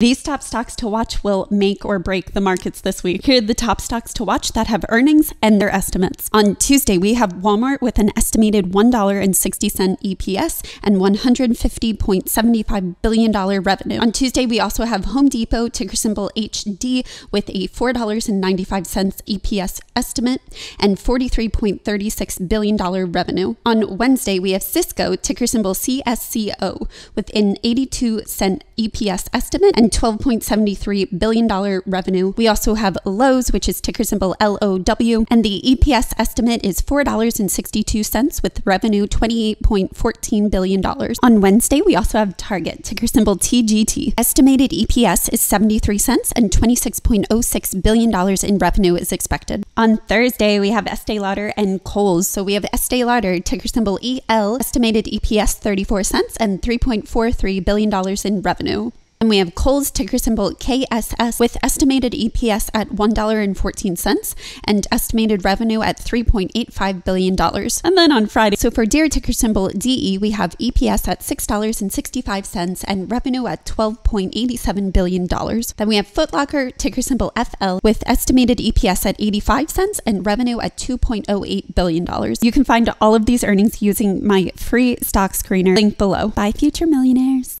These top stocks to watch will make or break the markets this week. Here are the top stocks to watch that have earnings and their estimates. On Tuesday, we have Walmart with an estimated $1.60 EPS and $150.75 billion revenue. On Tuesday, we also have Home Depot, ticker symbol HD, with a $4.95 EPS estimate and $43.36 billion revenue. On Wednesday, we have Cisco, ticker symbol CSCO, with an $0.82 EPS estimate and $12.73 billion revenue. We also have Lowe's, which is ticker symbol LOW, and the EPS estimate is $4.62 with revenue $28.14 billion. On Wednesday, we also have Target, ticker symbol TGT. Estimated EPS is $0.73 and $26.06 billion in revenue is expected. On Thursday, we have Estee Lauder and Kohl's. So we have Estee Lauder, ticker symbol EL, estimated EPS $0.34 and $3.43 billion in revenue. And we have Kohl's, ticker symbol KSS, with estimated EPS at $1.14 and estimated revenue at $3.85 billion. And then on Friday, so for Deere, ticker symbol DE, we have EPS at $6.65 and revenue at $12.87 billion. Then we have Foot Locker, ticker symbol FL, with estimated EPS at $0.85 and revenue at $2.08 billion. You can find all of these earnings using my free stock screener link below. Bye, future millionaires.